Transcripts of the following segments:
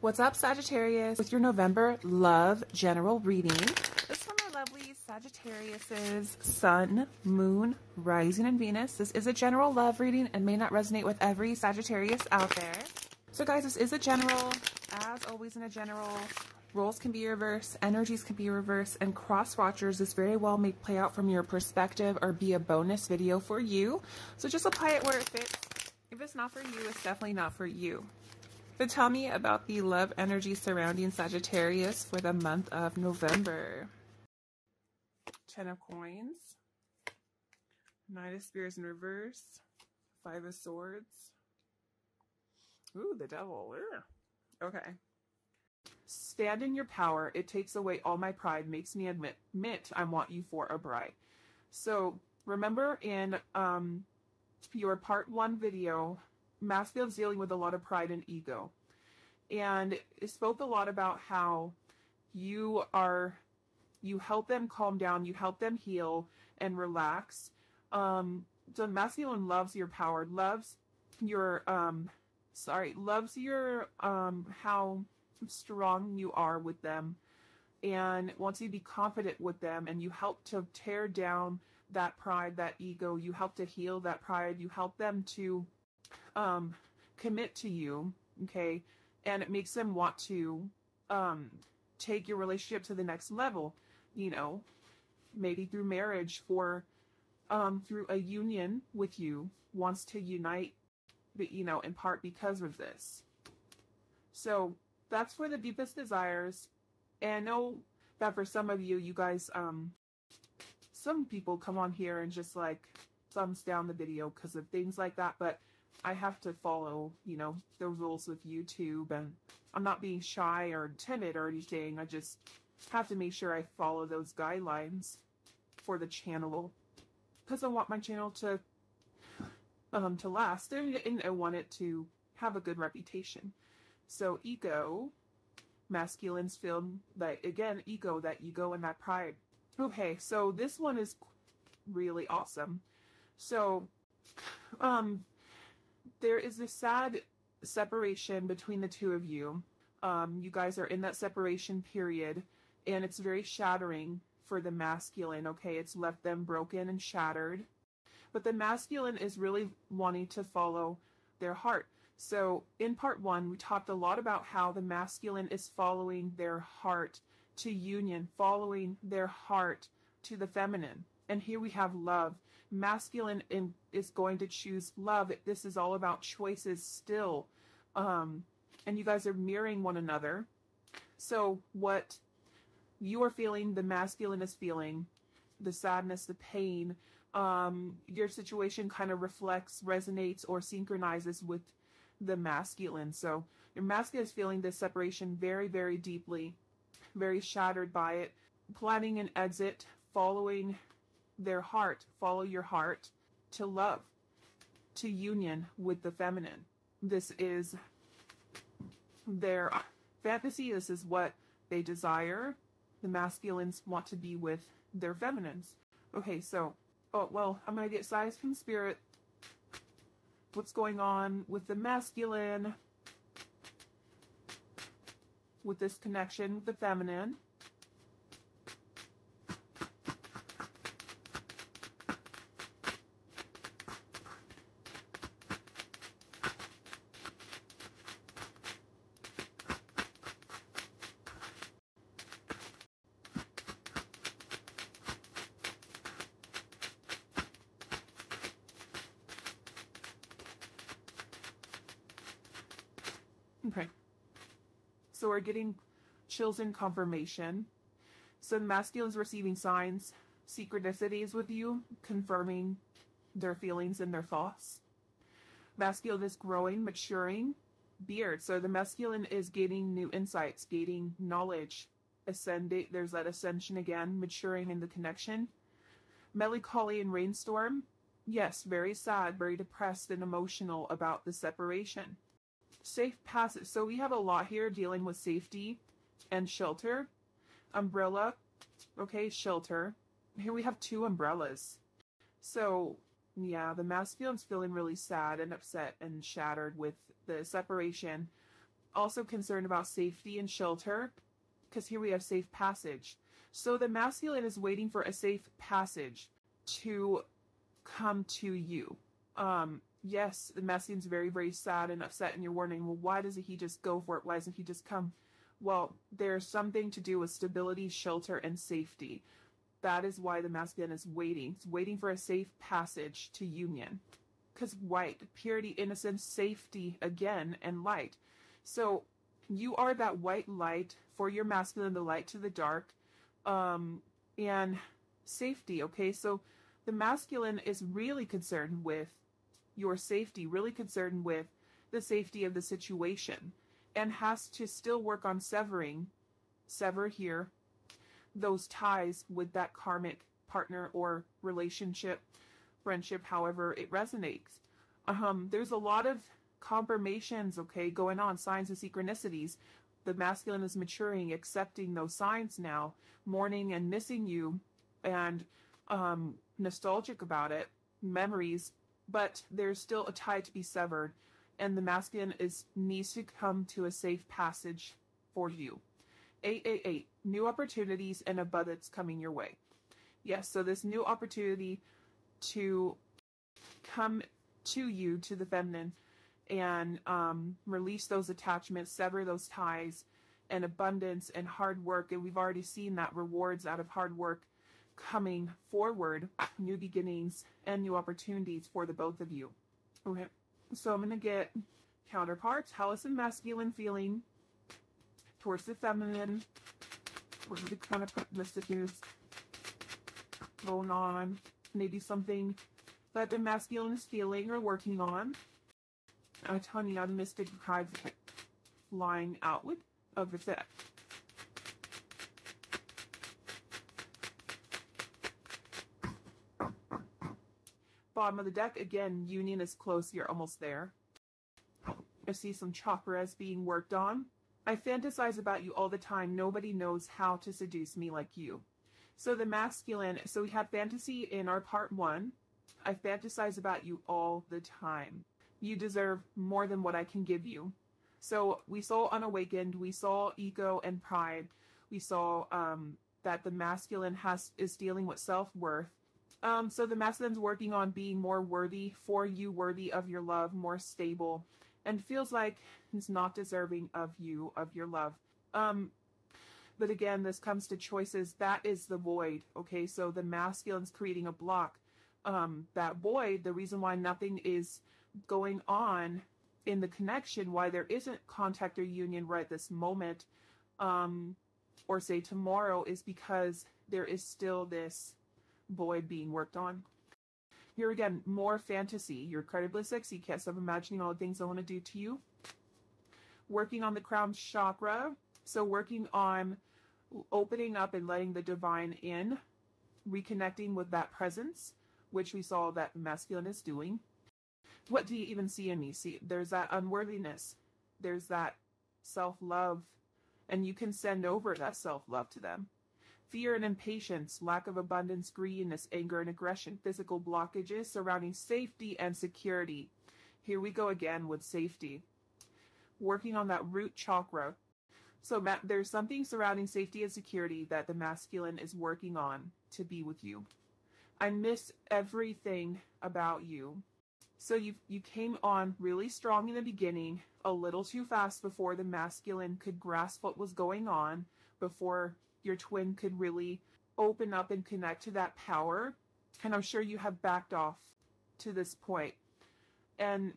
What's up, Sagittarius? With your November love general reading. This one, my lovely Sagittarius's sun, moon, rising, and Venus. This is a general love reading and may not resonate with every Sagittarius out there. So guys, this is a general, as always in a general, roles can be reversed, energies can be reversed, and cross watchers, this very well may play out from your perspective or be a bonus video for you. So just apply it where it fits. If it's not for you, it's definitely not for you. But tell me about the love energy surrounding Sagittarius for the month of November. 10 of coins, 9 of spears in reverse, 5 of swords. Ooh, the devil. Ugh. Okay. Stand in your power. It takes away all my pride. Makes me admit I want you for a bride. So remember in your part 1 video, Masfield's dealing with a lot of pride and ego. And it spoke a lot about how you help them calm down, you help them heal and relax. So Masfield loves your power, loves your how strong you are with them, and wants you to be confident with them, and you help to tear down that pride, that ego. You help to heal that pride. You help them to commit to you, okay? And it makes them want to take your relationship to the next level, you know, maybe through marriage, for through a union with you, wants to unite, but, you know, in part because of this. So that's for the deepest desires. And I know that for some of you, you guys, some people come on here and just like thumbs down the video because of things like that. But I have to follow, you know, the rules with YouTube, and I'm not being shy or timid or anything. I just have to make sure I follow those guidelines for the channel, because I want my channel to last, and I want it to have a good reputation. So ego, masculines filled, like, again, ego and that pride. Okay, so this one is really awesome. So there is this sad separation between the two of you. You guys are in that separation period, and it's very shattering for the masculine, okay? It's left them broken and shattered. But the masculine is really wanting to follow their heart. So in part 1, we talked a lot about how the masculine is following their heart to union, following their heart to the feminine. And here we have love. Masculine is going to choose love. This is all about choices still. And you guys are mirroring one another. So what you are feeling, the masculine is feeling, the sadness, the pain. Your situation kind of reflects, resonates, or synchronizes with the masculine. So your masculine is feeling this separation very, very deeply, very shattered by it, planning an exit, following their heart. Follow your heart to love, to union with the feminine. This is their fantasy. This is what they desire. The masculines want to be with their feminines. Okay, so, oh, well, I'm going to get size from spirit. What's going on with the masculine, with this connection with the feminine? Okay. So we're getting chills in confirmation. So the masculine is receiving signs, synchronicities with you, confirming their feelings and their thoughts. Masculine is growing, maturing, beard. So the masculine is gaining new insights, gaining knowledge, ascending. There's that ascension again, maturing in the connection. Melancholy and rainstorm. Yes, very sad, very depressed and emotional about the separation. Safe passage. So we have a lot here dealing with safety and shelter. Umbrella. Okay, shelter. Here we have 2 umbrellas. So, yeah, the masculine's feeling really sad and upset and shattered with the separation. also concerned about safety and shelter, because here we have safe passage. So the masculine is waiting for a safe passage to come to you. Yes, the masculine's very, very sad and upset, and you're wondering, well, why doesn't he just go for it? Why doesn't he just come? Well, there's something to do with stability, shelter, and safety. That is why the masculine is waiting. It's waiting for a safe passage to union. Because white, purity, innocence, safety, again, and light. So you are that white light for your masculine, the light to the dark, and safety, okay? So the masculine is really concerned with your safety, really concerned with the safety of the situation, and has to still work on sever here, those ties with that karmic partner or relationship, friendship, however it resonates. There's a lot of confirmations, okay, going on, signs and synchronicities. The masculine is maturing, accepting those signs now, mourning and missing you, and nostalgic about it, memories, but there's still a tie to be severed, and the masculine needs to come to a safe passage for you. 888, new opportunities and abundance coming your way. Yes, so this new opportunity to come to you, to the feminine, and release those attachments, sever those ties, and abundance and hard work. And we've already seen that rewards out of hard work coming forward, new beginnings and new opportunities for the both of you. Okay, so I'm going to get counterparts. How is the masculine feeling towards the feminine? We're going to kind of put messages going on, maybe something that the masculine is feeling or working on. I'm telling you, the mystic cards lying outward of the set. Bottom of the deck, again, union is close, you're almost there. I see some chakras being worked on. I fantasize about you all the time. Nobody knows how to seduce me like you. So the masculine, so we had fantasy in our part one. I fantasize about you all the time. You deserve more than what I can give you. So we saw unawakened, we saw ego and pride. We saw that the masculine is dealing with self-worth. So the masculine's working on being more worthy for you, worthy of your love, more stable, and feels like he's not deserving of you, of your love. But again, this comes to choices. That is the void, okay? So the masculine's creating a block. That void, the reason why nothing is going on in the connection, why there isn't contact or union right this moment, or say tomorrow, is because there is still this void being worked on. Here again, more fantasy. You're incredibly sexy. Can't stop imagining all the things I want to do to you. Working on the crown chakra. So working on opening up and letting the divine in, reconnecting with that presence, which we saw that masculine is doing. What do you even see in me? See, there's that unworthiness. There's that self-love. And you can send over that self-love to them. Fear and impatience, lack of abundance, greediness, anger and aggression, physical blockages surrounding safety and security. Here we go again with safety. Working on that root chakra. So there's something surrounding safety and security that the masculine is working on to be with you. I miss everything about you. So you came on really strong in the beginning, a little too fast before the masculine could grasp what was going on, before your twin could really open up and connect to that power. And I'm sure you have backed off to this point. And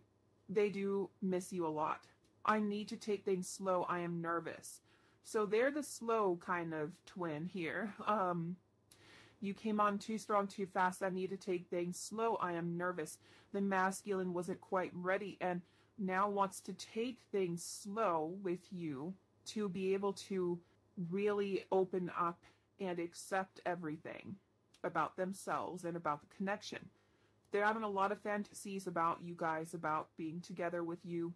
they do miss you a lot. I need to take things slow. I am nervous. So they're the slow kind of twin here. You came on too strong, too fast. I need to take things slow. I am nervous. The masculine wasn't quite ready and now wants to take things slow with you to be able to really open up and accept everything about themselves and about the connection. They're having a lot of fantasies about you guys, about being together with you,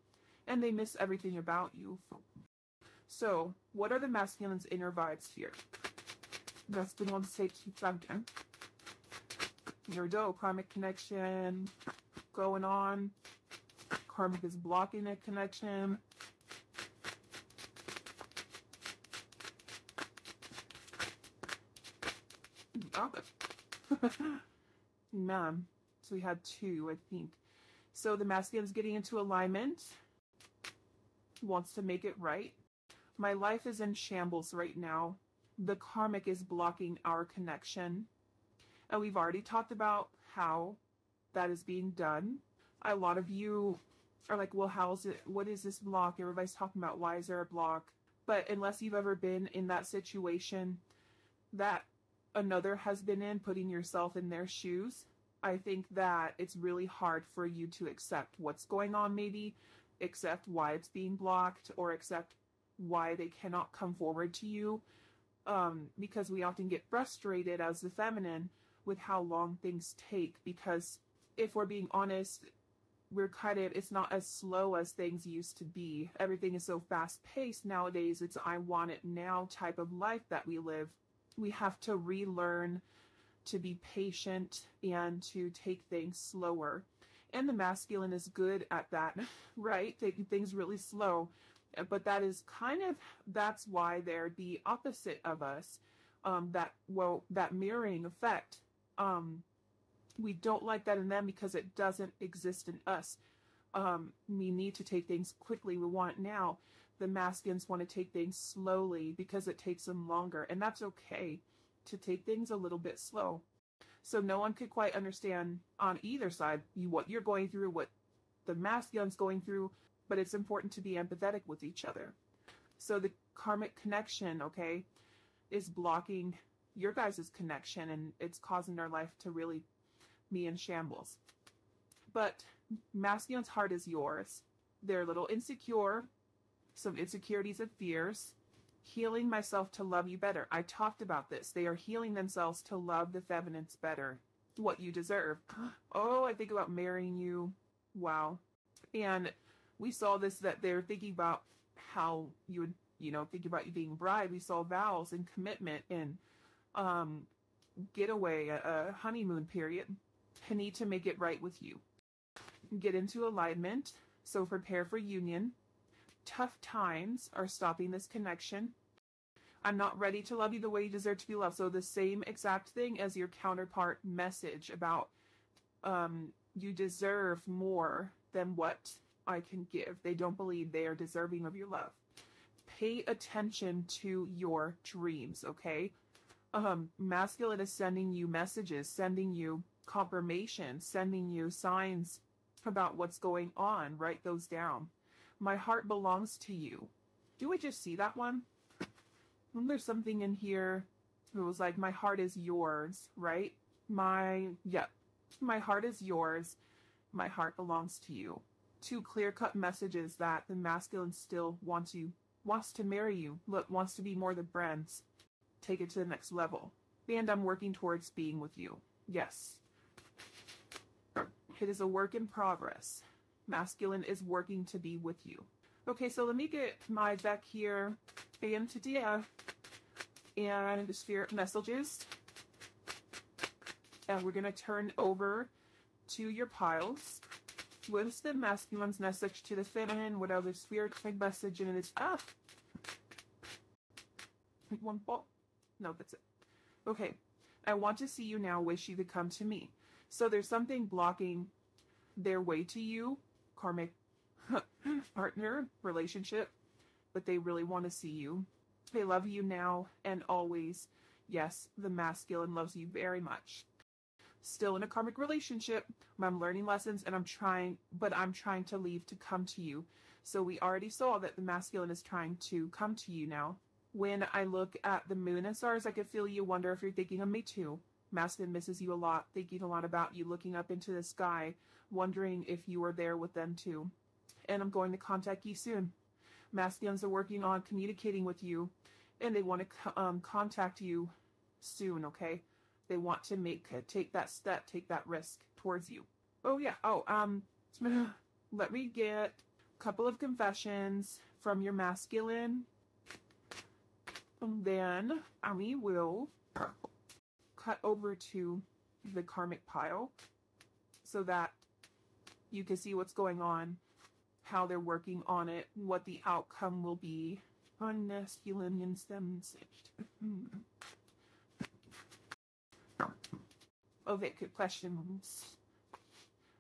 and they miss everything about you. So, what are the masculine's inner vibes here? That's been on safety sometime. Here we go. Karmic connection going on. Karmic is blocking a connection. up. Man, so we had two, I think. So the masculine is getting into alignment, wants to make it right. My life is in shambles right now. The karmic is blocking our connection. And we've already talked about how that is being done. A lot of you are like, well, how's it? What is this block? Everybody's talking about, why is there a block? But unless you've ever been in that situation that another has been in, putting yourself in their shoes, I think that it's really hard for you to accept what's going on, maybe accept why it's being blocked, or accept why they cannot come forward to you. Because we often get frustrated as the feminine with how long things take, because if we're being honest, we're kind of, it's not as slow as things used to be. Everything is so fast paced nowadays. It's I want it now type of life that we live. We have to relearn to be patient and to take things slower. And the masculine is good at that, right? Taking things really slow. But that is kind of, that's why they're the opposite of us, that mirroring effect. We don't like that in them because it doesn't exist in us. We need to take things quickly. We want it now. The masculines want to take things slowly because it takes them longer. And that's okay to take things a little bit slow. So no one could quite understand on either side what you're going through, what the masculine's going through. But it's important to be empathetic with each other. So the karmic connection, okay, is blocking your guys' connection, and it's causing our life to really be in shambles. But masculine's heart is yours. They're a little insecure, some insecurities and fears. Healing myself to love you better. I talked about this. They are healing themselves to love the feminines better. What you deserve. Oh, I think about marrying you. Wow. And we saw this, that they're thinking about how you would, you know, think about you being bride. We saw vows and commitment and getaway, a honeymoon period. I need to make it right with you. Get into alignment. So prepare for union. Tough times are stopping this connection. I'm not ready to love you the way you deserve to be loved. So the same exact thing as your counterpart message about you deserve more than what I can give. They don't believe they are deserving of your love. Pay attention to your dreams, okay? Masculine is sending you messages, sending you confirmation, sending you signs about what's going on. Write those down. My heart belongs to you. Do we just see that one? And there's something in here. It was like, my heart is yours, right? My heart is yours. My heart belongs to you. Two clear-cut messages that the masculine still wants to marry you, wants to be more than friends, take it to the next level. And I'm working towards being with you. Yes. It is a work in progress. Masculine is working to be with you. Okay, so let me get my deck here. And today, and the spirit messages. And we're going to turn over to your piles. What is the masculine's message to the feminine? What other spirit's message? And it's up. One ball. No, that's it. Okay. I want to see you now. Wish you could come to me. So there's something blocking their way to you, karmic partner, relationship, but they really want to see you. They love you now and always. Yes, the masculine loves you very much. Still in a karmic relationship. I'm learning lessons and I'm trying to leave to come to you. So we already saw that the masculine is trying to come to you now. When I look at the moon and stars, I can feel you. Wonder if you're thinking of me too. Masculine misses you a lot, thinking a lot about you, looking up into the sky, wondering if you were there with them too. And I'm going to contact you soon. Masculines are working on communicating with you, and they want to contact you soon, okay? They want to take that step, take that risk towards you. Oh yeah. Let me get a couple of confessions from your masculine. And then we will cut over to the karmic pile so that you can see what's going on, how they're working on it, what the outcome will be on masculine and stems. of it could question.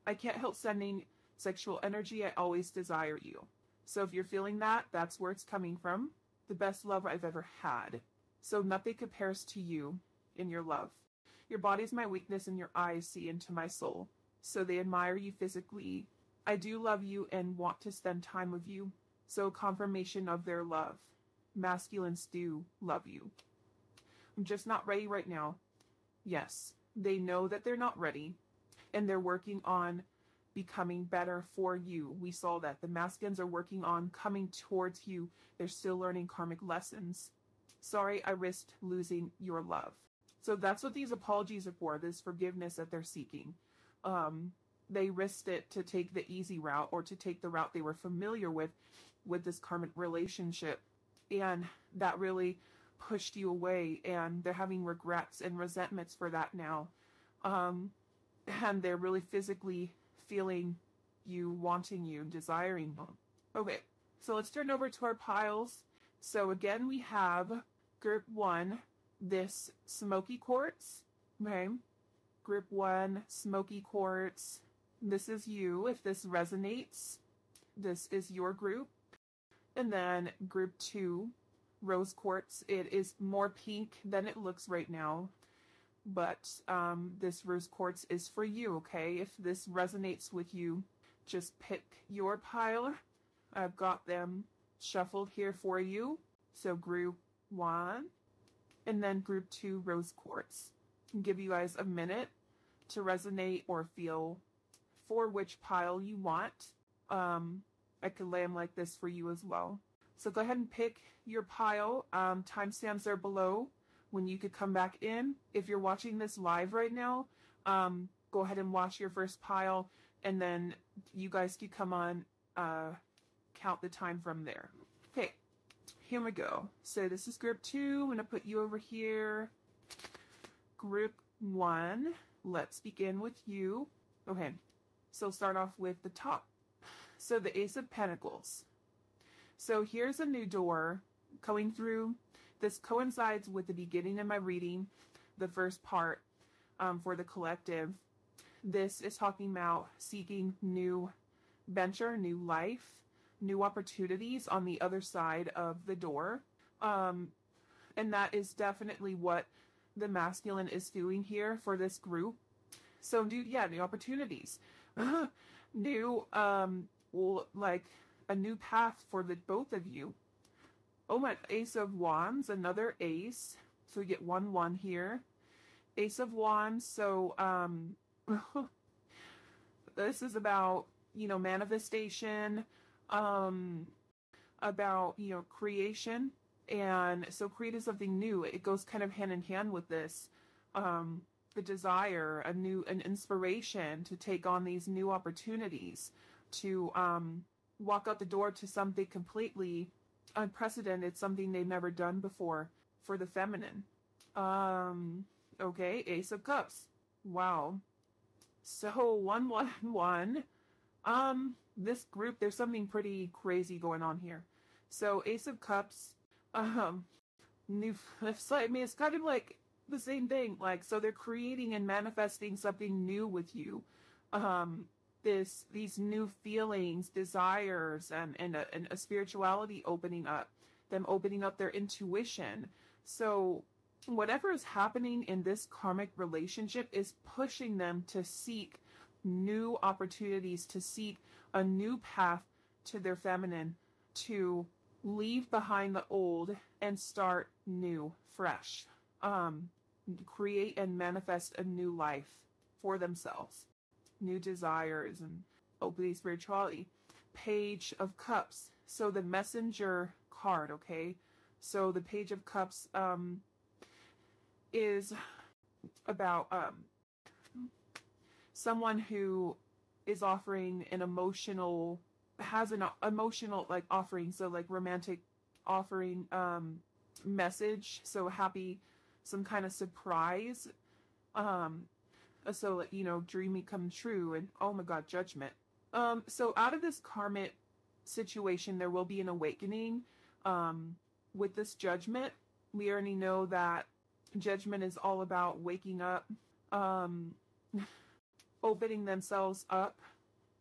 I can't help sending sexual energy. I always desire you. So if you're feeling that, that's where it's coming from. The best love I've ever had. So nothing compares to you in your love. Your body's my weakness and your eyes see into my soul. So they admire you physically. I do love you and want to spend time with you. So confirmation of their love. Masculines do love you. I'm just not ready right now. Yes, they know that they're not ready. And they're working on becoming better for you. We saw that the Masculines are working on coming towards you. They're still learning karmic lessons. Sorry, I risked losing your love. So that's what these apologies are for, this forgiveness that they're seeking. They risked it to take the easy route or to take the route they were familiar with this karmic relationship. And that really pushed you away. And they're having regrets and resentments for that now. And they're really physically feeling you, wanting you, desiring them. Okay, so let's turn over to our piles. So again, we have group one, this smoky quartz. Okay, group one, smoky quartz. This is you. If this resonates, this is your group. And then group two, rose quartz. It is more pink than it looks right now. But this rose quartz is for you, okay? If this resonates with you, just pick your pile. I've got them shuffled here for you. So group one, and then group two, rose quartz. I'll give you guys a minute to resonate or feel for which pile you want. I could lay them like this for you as well. So go ahead and pick your pile. Timestamps are below. When you could come back in. If you're watching this live right now, go ahead and watch your first pile, and then you guys could come on, count the time from there. Okay, here we go. So this is group two. I'm going to put you over here. Group one, let's begin with you. Okay, so start off with the top. So the Ace of Pentacles. So here's a new door coming through. This coincides with the beginning of my reading, the first part for the collective. This is talking about seeking new venture, new life, new opportunities on the other side of the door. And that is definitely what the masculine is doing here for this group. So, dude, yeah, new opportunities, new, like a new path for the both of you. Oh my, Ace of Wands, another ace. So we get 1-1 here. Ace of Wands, so this is about, you know, manifestation, about, you know, creation. And so creating something new, it goes kind of hand in hand with this. The desire, an inspiration to take on these new opportunities, to walk out the door to something completely unprecedented, something they've never done before for the feminine. Okay, Ace of Cups. Wow. So 1-1-1. This group, there's something pretty crazy going on here. So Ace of Cups, new, I mean, it's kind of like the same thing. Like, so they're creating and manifesting something new with you. These new feelings, desires, and a spirituality opening up, them opening up their intuition. So whatever is happening in this karmic relationship is pushing them to seek new opportunities, to seek a new path to their feminine, to leave behind the old and start new, fresh, create and manifest a new life for themselves. New desires and opening spirituality. Page of Cups. So the messenger card, okay? So the Page of Cups is about someone who is offering an emotional, has an emotional like offering, so like romantic offering message. So happy, some kind of surprise. So, you know, dreamy come true and, oh my God, judgment. So out of this karmic situation, there will be an awakening. With this judgment, we already know that judgment is all about waking up, opening themselves up.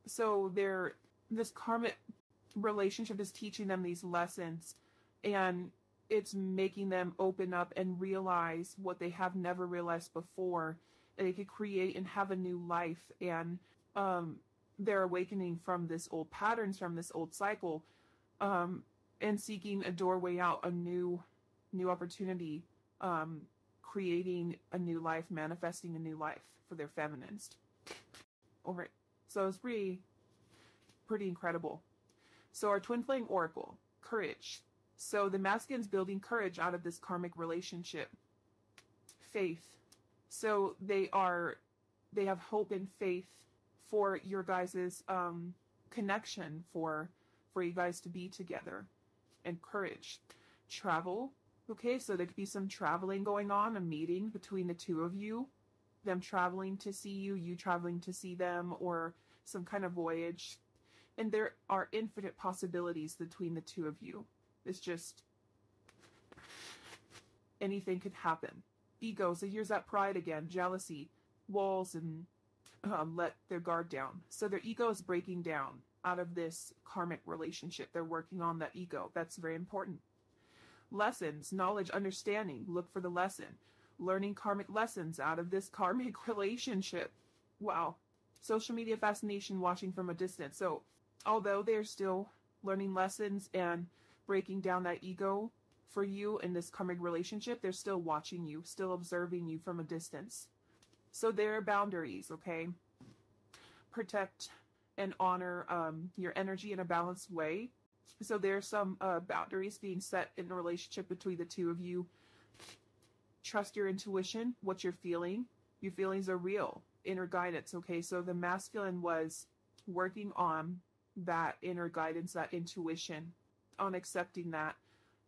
So this karmic relationship is teaching them these lessons, and it's making them open up and realize what they have never realized before. They could create and have a new life, and they're awakening from this old patterns, from this old cycle, and seeking a doorway out, a new opportunity, creating a new life, manifesting a new life for their feminines. All right, so it's pretty incredible. So our twin flame oracle, courage. So the masculine's building courage out of this karmic relationship. Faith. So they have hope and faith for your guys' connection, for you guys to be together. And courage. Travel. Okay, so there could be some traveling going on, a meeting between the two of you. Them traveling to see you, you traveling to see them, or some kind of voyage. And there are infinite possibilities between the two of you. It's just anything could happen. Ego, so here's that pride again, jealousy, walls, and let their guard down. So their ego is breaking down out of this karmic relationship. They're working on that ego. That's very important. Lessons, knowledge, understanding. Look for the lesson. Learning karmic lessons out of this karmic relationship. Wow. Social media fascination, watching from a distance. So although they're still learning lessons and breaking down that ego for you in this karmic relationship, they're still watching you, still observing you from a distance. So there are boundaries, okay? Protect and honor your energy in a balanced way. So there are some boundaries being set in the relationship between the two of you. Trust your intuition, what you're feeling. Your feelings are real. Inner guidance, okay? So the masculine was working on that inner guidance, that intuition, on accepting that,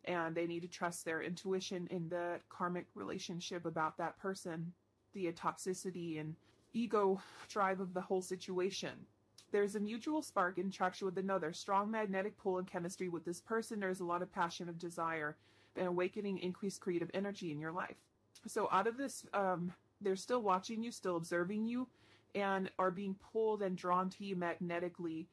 and they need to trust their intuition in the karmic relationship about that person, the toxicity and ego drive of the whole situation. There's a mutual spark in attraction with another, strong magnetic pull and chemistry with this person. There's a lot of passion, of desire, and awakening increased creative energy in your life. So out of this, they're still watching you, still observing you, and are being pulled and drawn to you magnetically.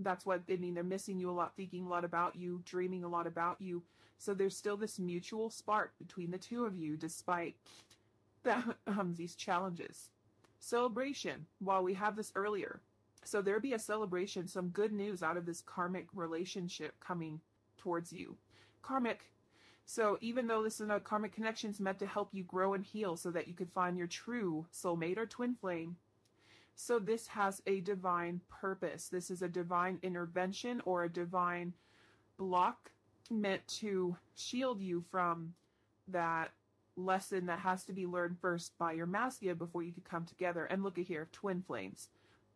That's what they mean. They're missing you a lot, thinking a lot about you, dreaming a lot about you. So there's still this mutual spark between the two of you, despite these challenges. Celebration. While we have this earlier, so there'll be a celebration, some good news out of this karmic relationship coming towards you. Karmic. So even though this is a karmic connection, it's meant to help you grow and heal so that you could find your true soulmate or twin flame. So this has a divine purpose. This is a divine intervention or a divine block meant to shield you from that lesson that has to be learned first by your masculine before you could come together. And look at here, twin flames.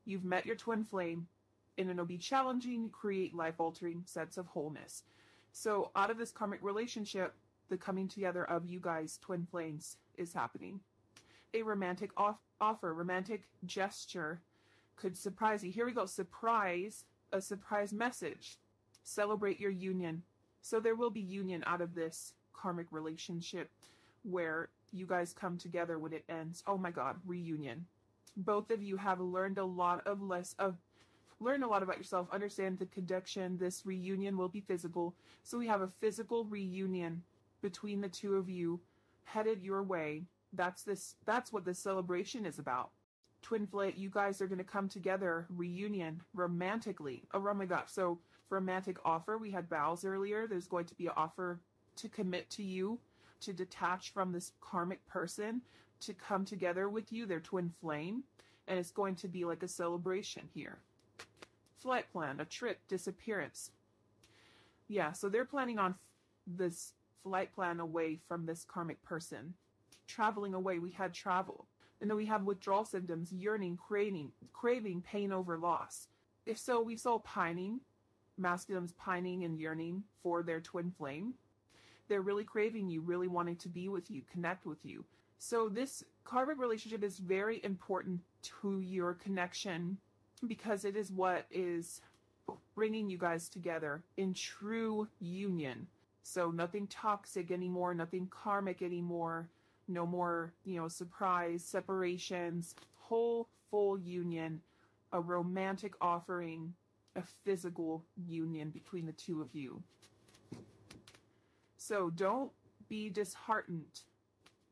You've met your twin flame, and it'll be challenging, create life-altering sense of wholeness. So out of this karmic relationship, the coming together of you guys, twin flames, is happening. A romantic offer, romantic gesture could surprise you. Here we go. Surprise, a surprise message. Celebrate your union. So there will be union out of this karmic relationship where you guys come together when it ends. Oh my God, reunion. Both of you have learned a lot of learn a lot about yourself. Understand the connection. This reunion will be physical. So we have a physical reunion between the two of you headed your way. That's what this celebration is about. Twin flame, you guys are going to come together, reunion, romantically. Oh my God. So romantic offer, we had vows earlier. There's going to be an offer to commit to you, to detach from this karmic person, to come together with you, their twin flame. And it's going to be like a celebration here. Flight plan, a trip, disappearance. Yeah, so they're planning on this flight plan away from this karmic person. Traveling away, we had travel. And then we have withdrawal symptoms, yearning, craving, pain over loss. If so, we saw pining, masculines pining and yearning for their twin flame. They're really craving you, really wanting to be with you, connect with you. So this karmic relationship is very important to your connection because it is what is bringing you guys together in true union. So nothing toxic anymore, nothing karmic anymore. No more, surprise, separations, whole, full union, a romantic offering, a physical union between the two of you. So don't be disheartened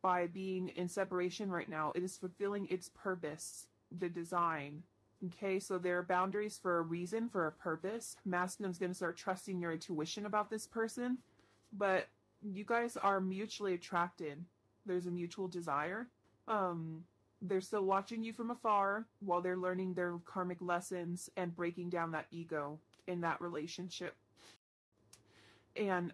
by being in separation right now. It is fulfilling its purpose, the design. Okay, so there are boundaries for a reason, for a purpose. Masculine's going to start trusting your intuition about this person, but you guys are mutually attracted. There's a mutual desire. They're still watching you from afar while they're learning their karmic lessons and breaking down that ego in that relationship. And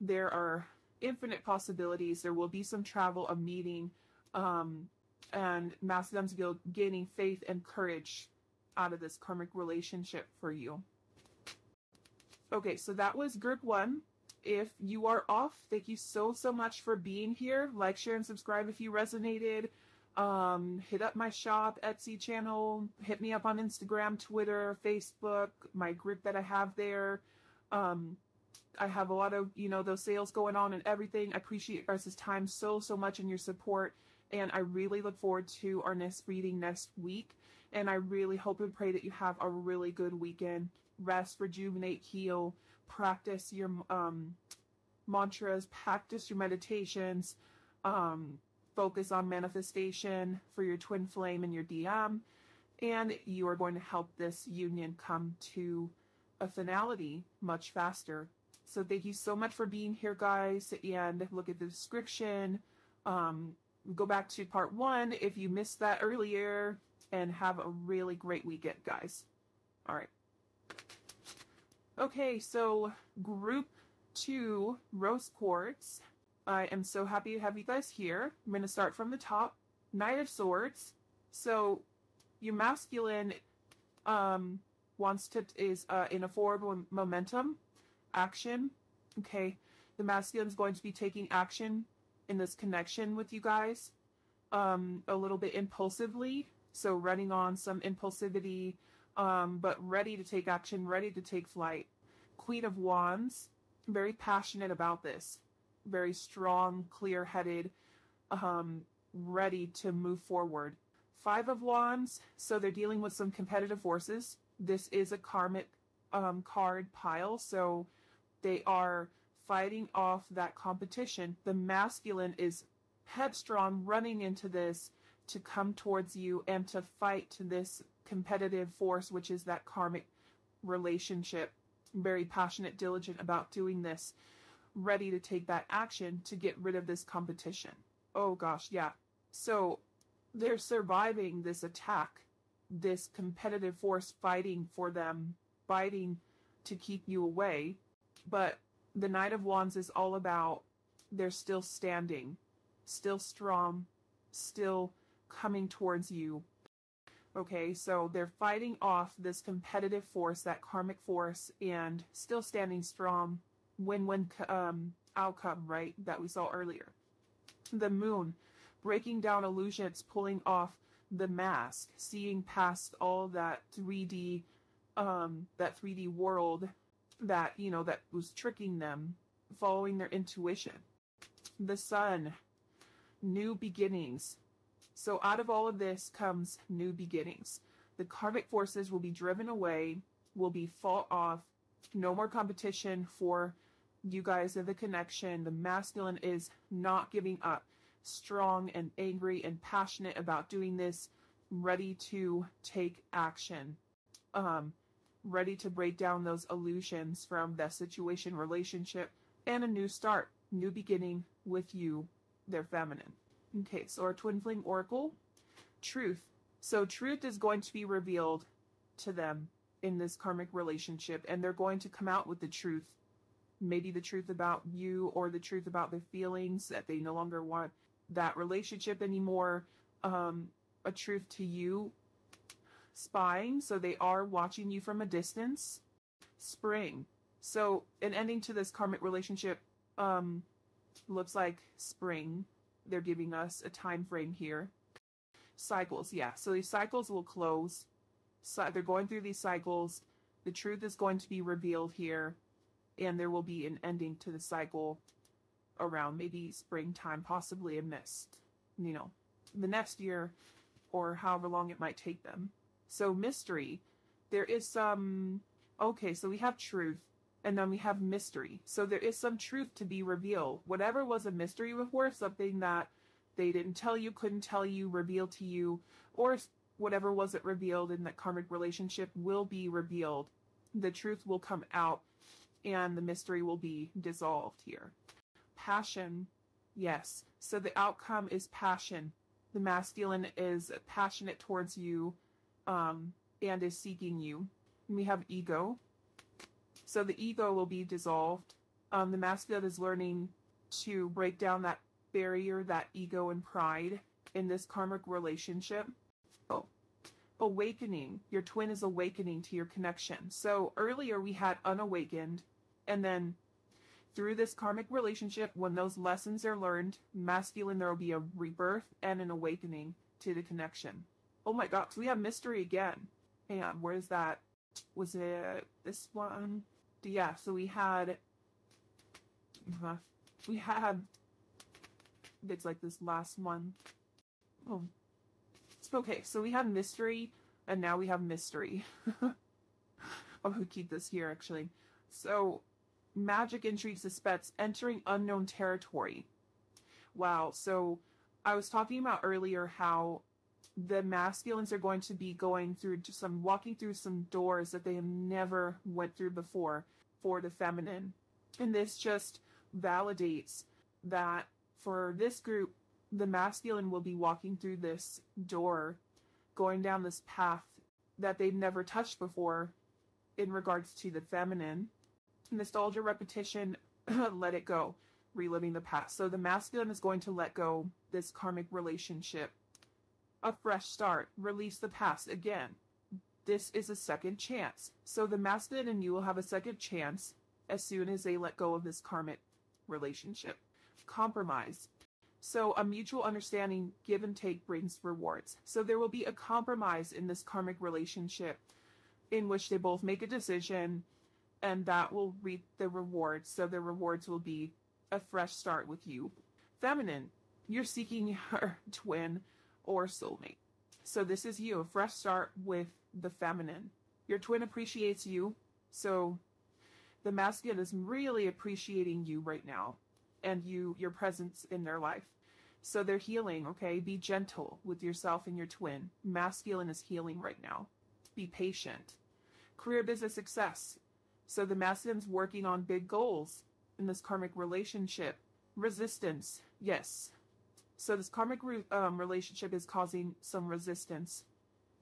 there are infinite possibilities. There will be some travel, a meeting, and Masculine's gaining faith and courage out of this karmic relationship for you. Okay, so that was group one. If you are off, thank you so much for being here. Like, share, and subscribe if you resonated. Hit up my shop, Etsy channel. Hit me up on Instagram, Twitter, Facebook, my group that I have there. I have a lot of, those sales going on and everything. I appreciate you guys' time so much and your support. And I really look forward to our next reading next week. And I really hope and pray that you have a really good weekend. Rest, rejuvenate, heal, practice your mantras, practice your meditations, focus on manifestation for your twin flame and your DM. And you are going to help this union come to a finality much faster. So thank you so much for being here, guys. And look at the description. Go back to part one if you missed that earlier. And have a really great weekend, guys. All right. Okay, so group two, Rose Quartz. I am so happy to have you guys here. I'm going to start from the top. Knight of Swords. So your masculine is in a forward momentum. Action. Okay, the masculine is going to be taking action in this connection with you guys, a little bit impulsively, so running on some impulsivity, but ready to take action, ready to take flight. Queen of Wands, very passionate about this, very strong, clear-headed, ready to move forward. Five of Wands, so they're dealing with some competitive forces. This is a karmic card pile, so they are fighting off that competition. The masculine is headstrong, running into this to come towards you and to fight this competitive force, which is that karmic relationship. Very passionate, diligent about doing this, ready to take that action to get rid of this competition. Oh gosh, yeah. So they're surviving this attack, this competitive force fighting for them, fighting to keep you away. But the Knight of Wands is all about they're still standing, still strong, still coming towards you. Okay, so they're fighting off this competitive force, that karmic force, and still standing strong. Win-win outcome, right, that we saw earlier. The Moon, breaking down illusions, pulling off the mask, seeing past all that 3D world that, that was tricking them, following their intuition. The Sun, new beginnings. So out of all of this comes new beginnings. The karmic forces will be driven away, will be fought off. No more competition for you guys in the connection. The masculine is not giving up, strong and angry and passionate about doing this, ready to take action. Ready to break down those illusions from that situation, relationship, and a new start, new beginning with you, their feminine. Okay, so our twin flame oracle, truth. So truth is going to be revealed to them in this karmic relationship, and they're going to come out with the truth. Maybe the truth about you, or the truth about their feelings, that they no longer want that relationship anymore, a truth to you. Spying, so they are watching you from a distance. Spring, so an ending to this karmic relationship looks like spring. They're giving us a time frame here. Cycles, yeah, so these cycles will close. So they're going through these cycles. The truth is going to be revealed here, and there will be an ending to the cycle. around maybe springtime, possibly amidst, you know, the next year or however long it might take them. So mystery, there is some, okay, so we have truth and then we have mystery. So there is some truth to be revealed. Whatever was a mystery before, something that they didn't tell you, couldn't tell you, revealed to you, or whatever wasn't revealed in that karmic relationship will be revealed. The truth will come out and the mystery will be dissolved here. Passion, yes. So the outcome is passion. The masculine is passionate towards you and is seeking you. And we have ego. So the ego will be dissolved. The masculine is learning to break down that barrier, that ego and pride in this karmic relationship. Oh. Awakening. Your twin is awakening to your connection. So earlier we had unawakened, and then through this karmic relationship, when those lessons are learned, masculine, there will be a rebirth and an awakening to the connection. Oh my gosh, we have mystery again. Hang on, where is that? Was it this one? Yeah, so we had, it's like this last one. Oh. Okay, so we had mystery, and now we have mystery. I'm going to keep this here, actually. So, magic, intrigue, suspense, entering unknown territory. Wow, so I was talking about earlier how the masculines are going to be going through just walking through some doors that they have never went through before for the feminine. And this just validates that for this group, the masculine will be walking through this door, going down this path that they've never touched before in regards to the feminine. Nostalgia, repetition, let it go, reliving the past. So the masculine is going to let go this karmic relationship. A fresh start, release the past again. This is a second chance. So the masculine and you will have a second chance as soon as they let go of this karmic relationship. Compromise. So a mutual understanding, give and take brings rewards. So there will be a compromise in this karmic relationship in which they both make a decision and that will reap the rewards. So the rewards will be a fresh start with you. Feminine, you're seeking your twin or soulmate. So this is you, a fresh start with the feminine. Your twin appreciates you. So the masculine is really appreciating you right now and your presence in their life. So they're healing, okay? Be gentle with yourself and your twin. Masculine is healing right now. Be patient. Career, business, success. So the masculine's working on big goals in this karmic relationship. Resistance, yes. So this karmic relationship is causing some resistance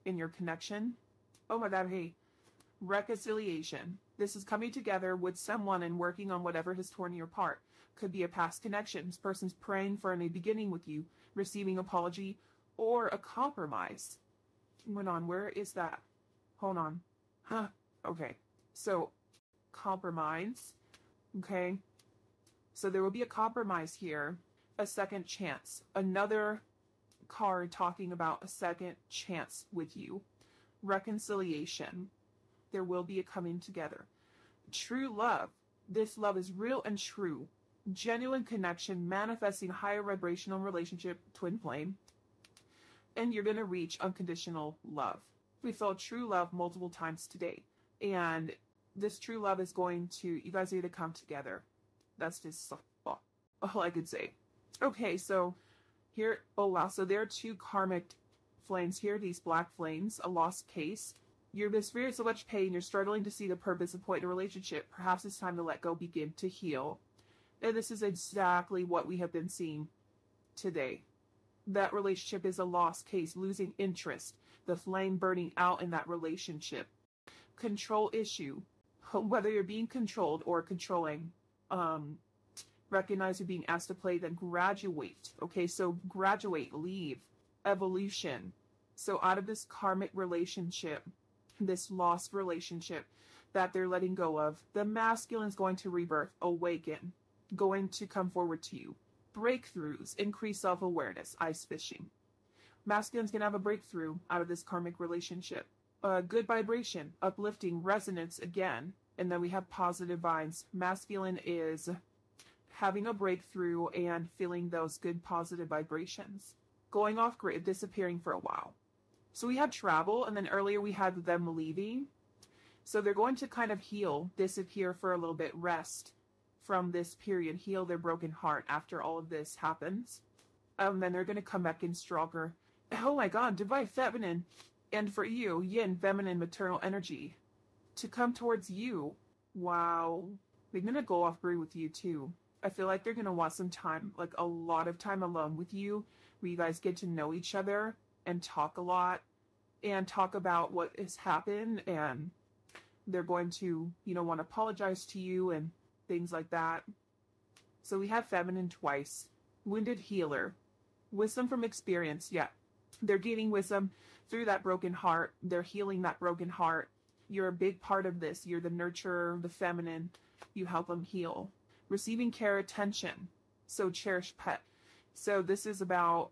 in your connection. Oh my God, hey. Reconciliation. This is coming together with someone and working on whatever has torn you apart. Could be a past connection. This person's praying for a new beginning with you, receiving apology, or a compromise. Went on. Where is that? Hold on. Huh. Okay. So, compromise. Okay. So there will be a compromise here. A second chance. Another card talking about a second chance with you. Reconciliation. There will be a coming together. True love. This love is real and true. Genuine connection manifesting higher vibrational relationship, twin flame. And you're going to reach unconditional love. We felt true love multiple times today. And this true love is going to, you guys need to come together. That's just all I could say. Okay, so here, oh wow, so there are two karmic flames here, these black flames, a lost case. You've experienced so much pain, you're struggling to see the purpose and point in a relationship. Perhaps it's time to let go, begin to heal. And this is exactly what we have been seeing today. That relationship is a lost case, losing interest, the flame burning out in that relationship. Control issue, whether you're being controlled or controlling, recognize you're being asked to play, then graduate. Okay, so graduate, leave, evolution. So out of this karmic relationship, this lost relationship that they're letting go of, the masculine is going to rebirth, awaken, going to come forward to you. Breakthroughs, increase self-awareness, ice fishing. Masculine's going to have a breakthrough out of this karmic relationship. Good vibration, uplifting, resonance again. And then we have positive vibes. Masculine is having a breakthrough and feeling those good positive vibrations. Going off grid, disappearing for a while. So we had travel, and then earlier we had them leaving. So they're going to kind of heal, disappear for a little bit, rest from this period, heal their broken heart after all of this happens. Then they're going to come back in stronger. Oh my God, divine feminine. And for you, yin, feminine, maternal energy to come towards you. Wow. They're going to go off grid with you too. I feel like they're going to want some time, like a lot of time alone with you, where you guys get to know each other and talk a lot and talk about what has happened. And they're going to, you know, want to apologize to you and things like that. So we have feminine twice. Wounded healer. Wisdom from experience. Yeah. They're gaining wisdom through that broken heart. They're healing that broken heart. You're a big part of this. You're the nurturer, the feminine. You help them heal. Receiving care, attention. So cherished pet. So this is about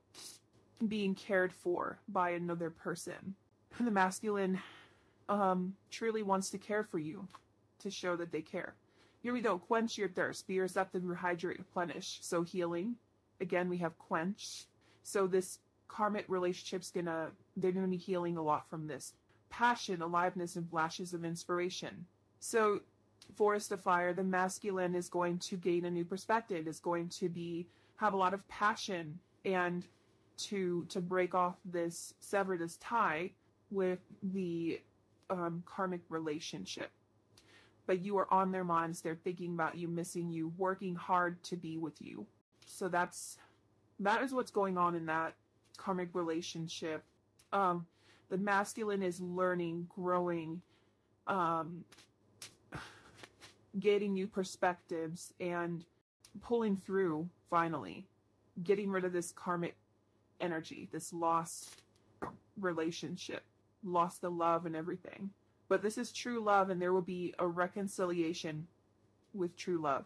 being cared for by another person. The masculine truly wants to care for you, to show that they care. Here we go. Quench your thirst. Be receptive, rehydrate, replenish. So healing. Again, we have quench. So this karmic relationship's gonna, they're gonna be healing a lot from this. Passion, aliveness, and flashes of inspiration. So forest of fire, the masculine is going to gain a new perspective, is going to be, have a lot of passion, and to break off this, sever this tie with the karmic relationship. But you are on their minds. They're thinking about you, missing you, working hard to be with you. So that is what's going on in that karmic relationship. The masculine is learning, growing, getting new perspectives and pulling through finally, getting rid of this karmic energy, this lost relationship, lost the love and everything. But this is true love, and there will be a reconciliation with true love.